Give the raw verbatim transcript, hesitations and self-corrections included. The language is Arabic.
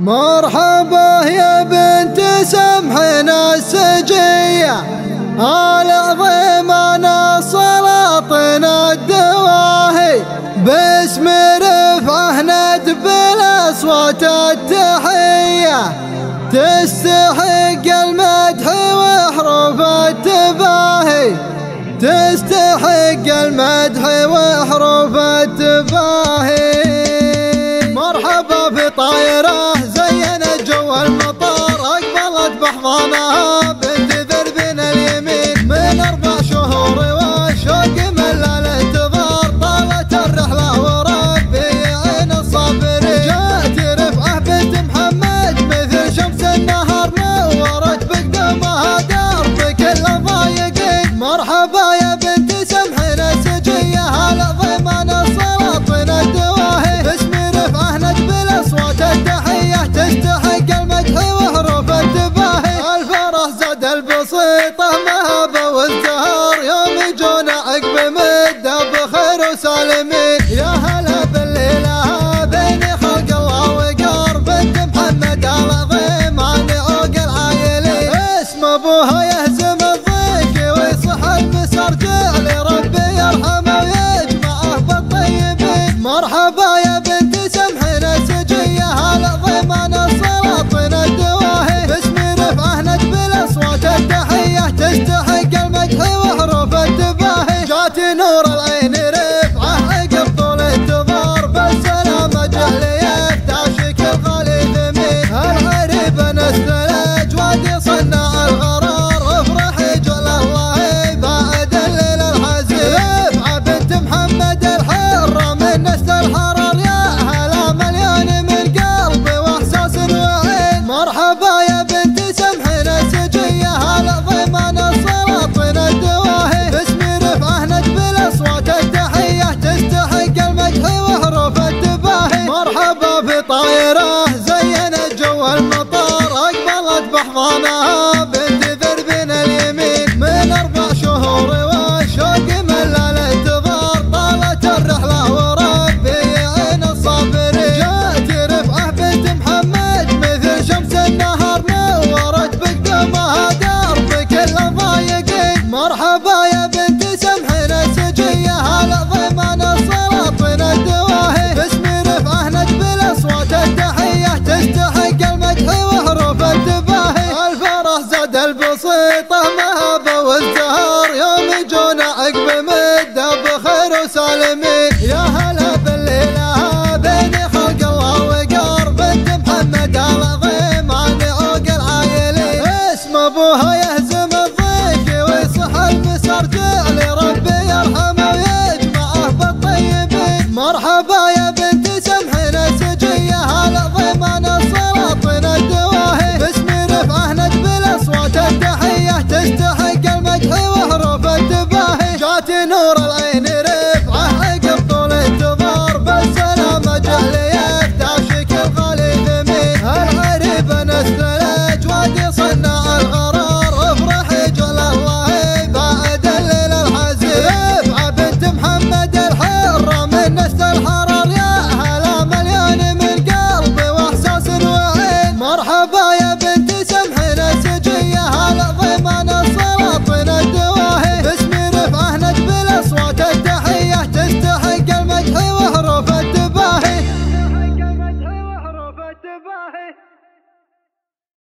مرحبا يا بنت سمحنا السجية، العظيم انا سلاطنا الدواهي، باسم رفعه ندب الاصوات التحية، تستحق المدح وحروف التباهي، تستحق المدح وحروف التباهي. مرحبا في طايره زين الجو المطار، اقبلت بحضانها بنت ذربن اليمين، من اربع شهور والشوق من الانتظار، طالت الرحله وربي يعين الصابرين، جاءت رفعه بنت محمد مثل شمس النهار، نورت بقدومها دار بكل الضايقين. مرحبا يا بنت سمحنا السجيه، العظيم انا سلاطنا الدواهي، باسم رفعه ندب الاصوات التحيه، تستحق المدح وحروف التباهي، الفرح زاد البسيطه مهابه وازدهار، يوم يجونا عقب مده بخير وسالمين. يا هلا بالليله بين خلق الله وقار، بنت محمد العظيم عن عوق العايلين، اسم ابوها يهزم الضيق ويصح المسار، جعل ربي يرحمه ويجمعه بالطيبين. مرحبا يا بنت سمحنا السجيه، العظيم انا سلاطنا الدواهي، باسم رفعه ندب الاصوات التحيه، تستحق المدح وحروف التباهي، جات نور العين رفعه عقب طول انتظار، بالسلامه جعل يفتح شكل غالي ثمين، العريب نستر